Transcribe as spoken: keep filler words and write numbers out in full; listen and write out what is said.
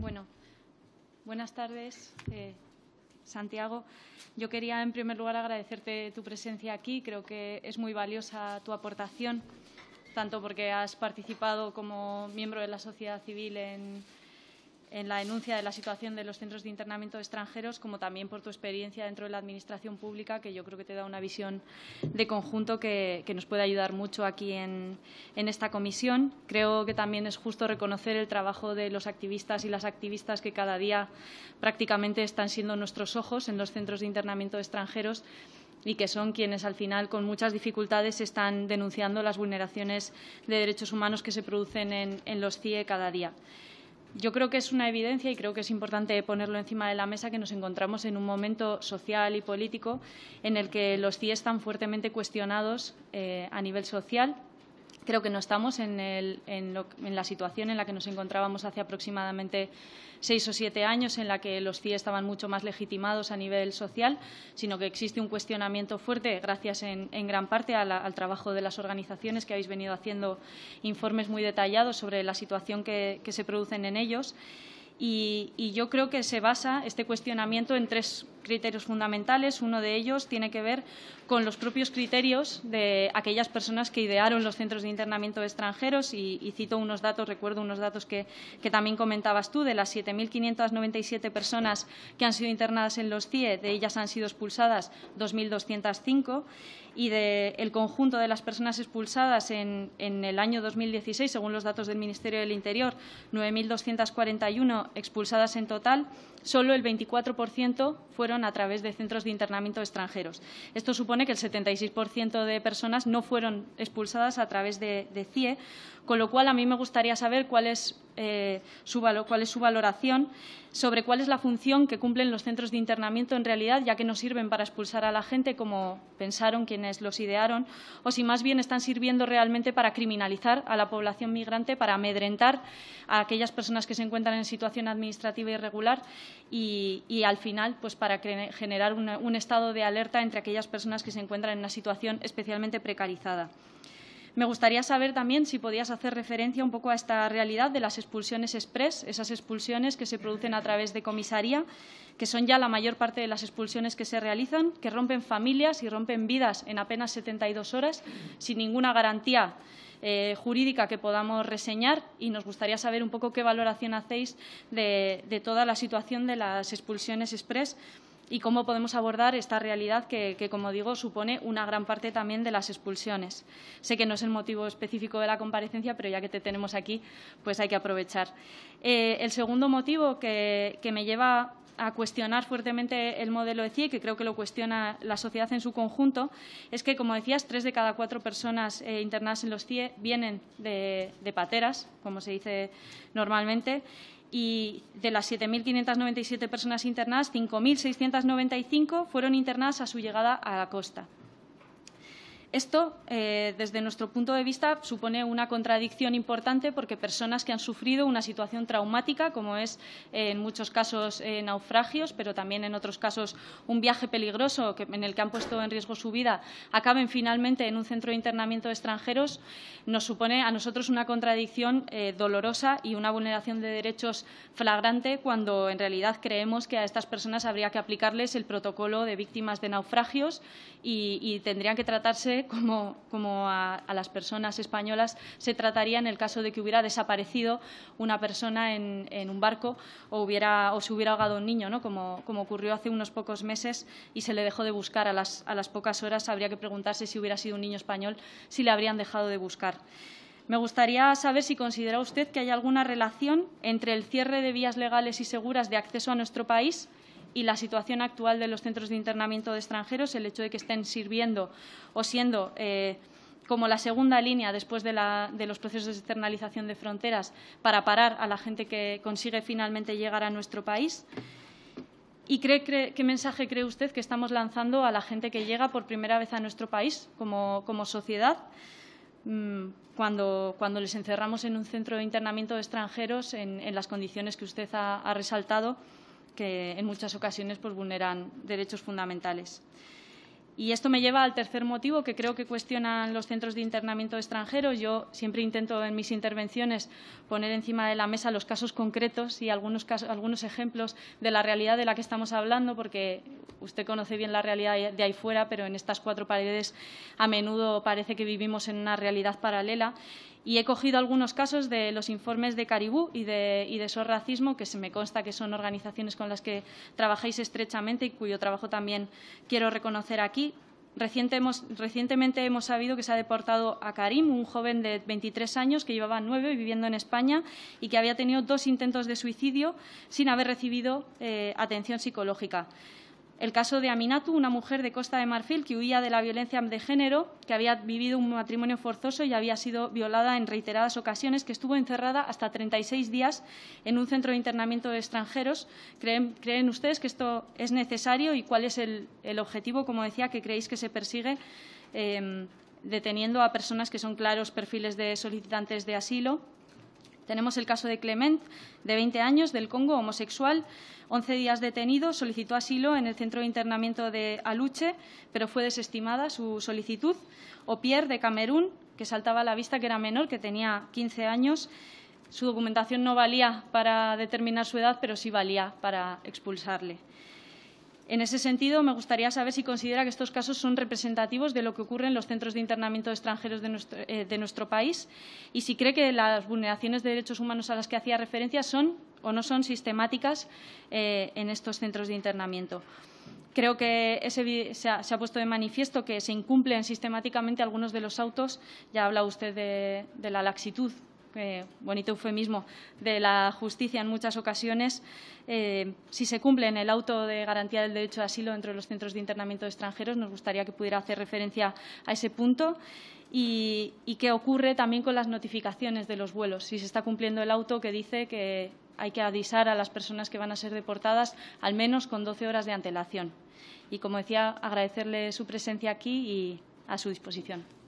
Bueno, buenas tardes, eh, Santiago. Yo quería, en primer lugar, agradecerte tu presencia aquí. Creo que es muy valiosa tu aportación, tanto porque has participado como miembro de la sociedad civil en, en la denuncia de la situación de los centros de internamiento de extranjeros, como también por tu experiencia dentro de la Administración Pública, que yo creo que te da una visión de conjunto que, que nos puede ayudar mucho aquí en, en esta comisión. Creo que también es justo reconocer el trabajo de los activistas y las activistas que cada día prácticamente están siendo nuestros ojos en los centros de internamiento de extranjeros y que son quienes, al final, con muchas dificultades están denunciando las vulneraciones de derechos humanos que se producen en, en los C I E cada día. Yo creo que es una evidencia, y creo que es importante ponerlo encima de la mesa, que nos encontramos en un momento social y político en el que los C I E están fuertemente cuestionados eh, a nivel social. Creo que no estamos en, el, en, lo, en la situación en la que nos encontrábamos hace aproximadamente seis o siete años, en la que los C I E estaban mucho más legitimados a nivel social, sino que existe un cuestionamiento fuerte, gracias en, en gran parte a la, al trabajo de las organizaciones, que habéis venido haciendo informes muy detallados sobre la situación que, que se producen en ellos. Y, y yo creo que se basa este cuestionamiento en tres criterios fundamentales. Uno de ellos tiene que ver con los propios criterios de aquellas personas que idearon los centros de internamiento de extranjeros. Y, y cito unos datos, recuerdo unos datos que, que también comentabas tú. De las siete mil quinientas noventa y siete personas que han sido internadas en los C I E, de ellas han sido expulsadas dos mil doscientas cinco. Y del conjunto de las personas expulsadas en, en el año dos mil dieciséis, según los datos del Ministerio del Interior, nueve mil doscientas cuarenta y uno expulsadas en total, solo el veinticuatro por ciento fueron a través de centros de internamiento de extranjeros. Esto supone que el setenta y seis por ciento de personas no fueron expulsadas a través de, de C I E, con lo cual a mí me gustaría saber cuál es, eh, su, cuál es su valoración sobre cuál es la función que cumplen los centros de internamiento en realidad, ya que no sirven para expulsar a la gente como pensaron quienes los idearon, o si más bien están sirviendo realmente para criminalizar a la población migrante, para amedrentar a aquellas personas que se encuentran en situación administrativa irregular y, y al final, pues, para generar una, un estado de alerta entre aquellas personas que se encuentran en una situación especialmente precarizada. Me gustaría saber también si podías hacer referencia un poco a esta realidad de las expulsiones express, esas expulsiones que se producen a través de comisaría, que son ya la mayor parte de las expulsiones que se realizan, que rompen familias y rompen vidas en apenas setenta y dos horas, sin ninguna garantía eh, jurídica que podamos reseñar. Y nos gustaría saber un poco qué valoración hacéis de, de toda la situación de las expulsiones express y cómo podemos abordar esta realidad que, que, como digo, supone una gran parte también de las expulsiones. Sé que no es el motivo específico de la comparecencia, pero ya que te tenemos aquí, pues hay que aprovechar. Eh, el segundo motivo que, que me lleva a cuestionar fuertemente el modelo de C I E, que creo que lo cuestiona la sociedad en su conjunto, es que, como decías, tres de cada cuatro personas eh, internadas en los C I E vienen de, de pateras, como se dice normalmente. Y de las siete mil quinientas noventa y siete personas internadas, cinco mil seiscientas noventa y cinco fueron internadas a su llegada a la costa. Esto, eh, desde nuestro punto de vista, supone una contradicción importante, porque personas que han sufrido una situación traumática, como es eh, en muchos casos eh, naufragios, pero también en otros casos un viaje peligroso que, en el que han puesto en riesgo su vida, acaben finalmente en un centro de internamiento de extranjeros, nos supone a nosotros una contradicción eh, dolorosa y una vulneración de derechos flagrante, cuando en realidad creemos que a estas personas habría que aplicarles el protocolo de víctimas de naufragios y, y tendrían que tratarse como, como a, a las personas españolas se trataría en el caso de que hubiera desaparecido una persona en, en un barco o, hubiera, o se hubiera ahogado un niño, ¿no? Como, como ocurrió hace unos pocos meses y se le dejó de buscar. A las, a las pocas horas habría que preguntarse, si hubiera sido un niño español, si le habrían dejado de buscar. Me gustaría saber si considera usted que hay alguna relación entre el cierre de vías legales y seguras de acceso a nuestro país y la situación actual de los centros de internamiento de extranjeros, el hecho de que estén sirviendo o siendo eh, como la segunda línea después de, la, de los procesos de externalización de fronteras para parar a la gente que consigue finalmente llegar a nuestro país. ¿Y cree, cree, qué mensaje cree usted que estamos lanzando a la gente que llega por primera vez a nuestro país como, como sociedad? Cuando, cuando les encerramos en un centro de internamiento de extranjeros en, en las condiciones que usted ha, ha resaltado, que en muchas ocasiones, pues, vulneran derechos fundamentales. Y esto me lleva al tercer motivo que creo que cuestionan los centros de internamiento extranjeros. Yo siempre intento en mis intervenciones poner encima de la mesa los casos concretos y algunos, casos, algunos ejemplos de la realidad de la que estamos hablando, porque usted conoce bien la realidad de ahí fuera, pero en estas cuatro paredes a menudo parece que vivimos en una realidad paralela. Y he cogido algunos casos de los informes de Caribú y de, y de S O S Racismo, que se me consta que son organizaciones con las que trabajáis estrechamente y cuyo trabajo también quiero reconocer aquí. Reciente hemos, recientemente hemos sabido que se ha deportado a Karim, un joven de veintitrés años que llevaba nueve viviendo en España y que había tenido dos intentos de suicidio sin haber recibido eh, atención psicológica. El caso de Aminatu, una mujer de Costa de Marfil que huía de la violencia de género, que había vivido un matrimonio forzoso y había sido violada en reiteradas ocasiones, que estuvo encerrada hasta treinta y seis días en un centro de internamiento de extranjeros. ¿Creen, creen ustedes que esto es necesario y cuál es el, el objetivo, como decía, que creéis que se persigue eh, deteniendo a personas que son claros perfiles de solicitantes de asilo? Tenemos el caso de Clement, de veinte años, del Congo, homosexual, once días detenido, solicitó asilo en el centro de internamiento de Aluche, pero fue desestimada su solicitud. O Pierre, de Camerún, que saltaba a la vista, que era menor, que tenía quince años. Su documentación no valía para determinar su edad, pero sí valía para expulsarle. En ese sentido, me gustaría saber si considera que estos casos son representativos de lo que ocurre en los centros de internamiento de extranjeros de nuestro, eh, de nuestro país y si cree que las vulneraciones de derechos humanos a las que hacía referencia son o no son sistemáticas eh, en estos centros de internamiento. Creo que ese, se, ha, se ha puesto de manifiesto que se incumplen sistemáticamente algunos de los autos. Ya habla usted de, de la laxitud, Eh, bonito eufemismo, de la justicia en muchas ocasiones, eh, si se cumple en el auto de garantía del derecho de asilo dentro de los centros de internamiento de extranjeros. Nos gustaría que pudiera hacer referencia a ese punto. Y, y qué ocurre también con las notificaciones de los vuelos, si se está cumpliendo el auto que dice que hay que avisar a las personas que van a ser deportadas al menos con doce horas de antelación. Y, como decía, agradecerle su presencia aquí y a su disposición.